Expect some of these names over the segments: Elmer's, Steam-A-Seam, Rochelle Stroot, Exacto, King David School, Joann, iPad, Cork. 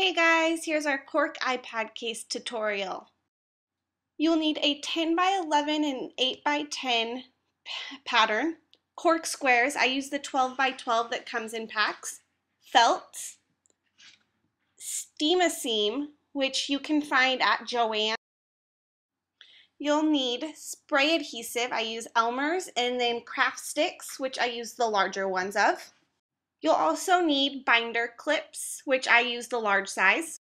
Hey guys, here's our Cork iPad case tutorial. You'll need a 10 by 11 and 8 by 10 pattern, Cork squares, I use the 12 by 12 that comes in packs, felts, Steam-A-Seam, which you can find at Joann. You'll need spray adhesive, I use Elmer's, and then craft sticks, which I use the larger ones of. You'll also need binder clips, which I use the large size.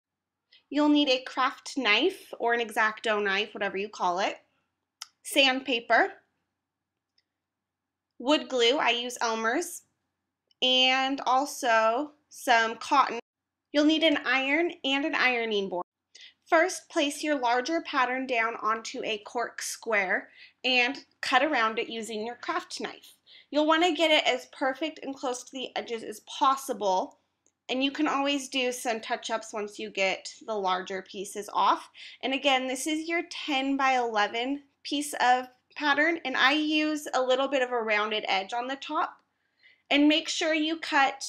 You'll need a craft knife or an Exacto knife, whatever you call it. Sandpaper. Wood glue, I use Elmer's. And also some cotton. You'll need an iron and an ironing board. First, place your larger pattern down onto a cork square and cut around it using your craft knife. You'll want to get it as perfect and close to the edges as possible, and you can always do some touch-ups once you get the larger pieces off. And again, this is your 10 by 11 piece of pattern, and I use a little bit of a rounded edge on the top. And make sure you cut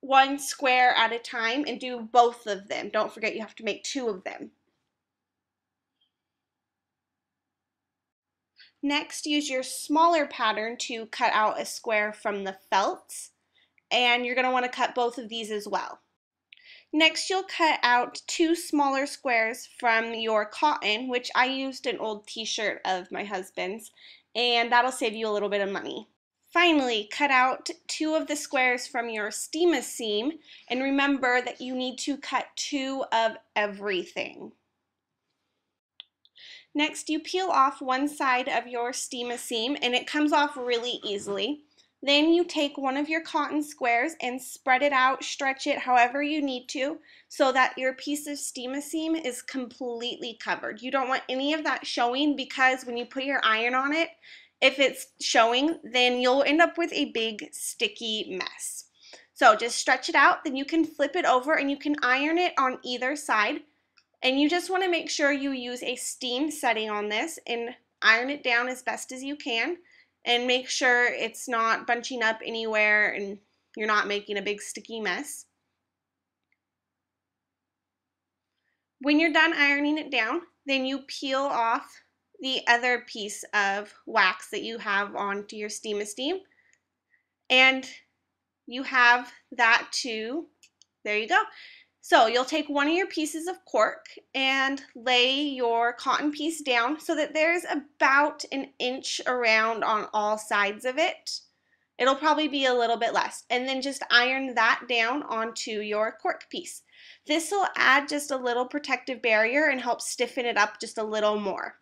one square at a time and do both of them. Don't forget you have to make two of them. Next, use your smaller pattern to cut out a square from the felts, and you're going to want to cut both of these as well. Next, you'll cut out two smaller squares from your cotton, which I used an old t-shirt of my husband's, and that'll save you a little bit of money. Finally, cut out two of the squares from your Steam-A-Seam, and remember that you need to cut two of everything. Next, you peel off one side of your Steam-A-Seam, and it comes off really easily. Then you take one of your cotton squares and spread it out, stretch it however you need to, so that your piece of Steam-A-Seam is completely covered. You don't want any of that showing, because when you put your iron on it, if it's showing, then you'll end up with a big sticky mess. So just stretch it out, then you can flip it over and you can iron it on either side. And you just want to make sure you use a steam setting on this and iron it down as best as you can, and make sure it's not bunching up anywhere and you're not making a big sticky mess. When you're done ironing it down, then you peel off the other piece of wax that you have onto your Steam-A-Seam, and you have that too. There you go. So you'll take one of your pieces of cork and lay your cotton piece down so that there's about an inch around on all sides of it. It'll probably be a little bit less. And then just iron that down onto your cork piece. This will add just a little protective barrier and help stiffen it up just a little more.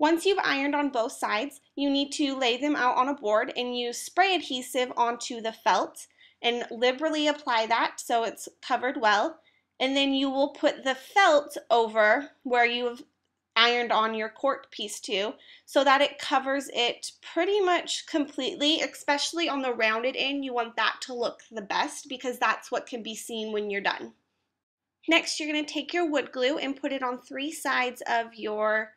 Once you've ironed on both sides, you need to lay them out on a board and use spray adhesive onto the felt, and liberally apply that so it's covered well, and then you will put the felt over where you've ironed on your cork piece to, so that it covers it pretty much completely, especially on the rounded end. You want that to look the best, because that's what can be seen when you're done. Next, you're going to take your wood glue and put it on three sides of your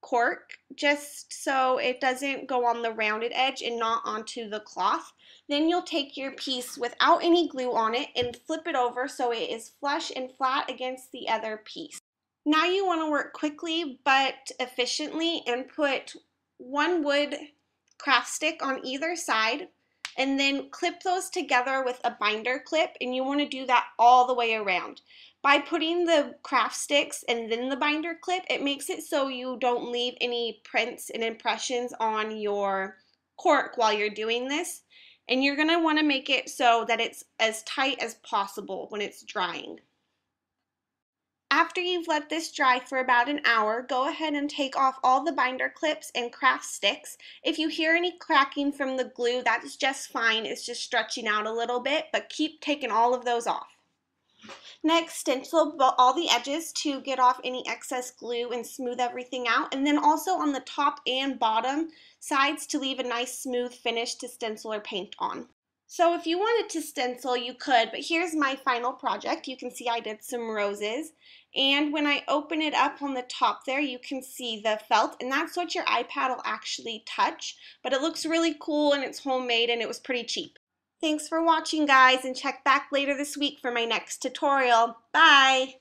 cork, just so it doesn't go on the rounded edge and not onto the cloth. Then you'll take your piece without any glue on it and flip it over so it is flush and flat against the other piece. Now you want to work quickly but efficiently and put one wood craft stick on either side, and then clip those together with a binder clip, and you want to do that all the way around. By putting the craft sticks and then the binder clip, it makes it so you don't leave any prints and impressions on your cork while you're doing this. And you're going to want to make it so that it's as tight as possible when it's drying. After you've let this dry for about an hour, go ahead and take off all the binder clips and craft sticks. If you hear any cracking from the glue, that's just fine. It's just stretching out a little bit, but keep taking all of those off. Next, stencil all the edges to get off any excess glue and smooth everything out, and then also on the top and bottom sides to leave a nice smooth finish to stencil or paint on. So if you wanted to stencil, you could, but here's my final project. You can see I did some roses, and when I open it up on the top there, you can see the felt, and that's what your iPad will actually touch, but it looks really cool and it's homemade and it was pretty cheap. Thanks for watching, guys, and check back later this week for my next tutorial. Bye!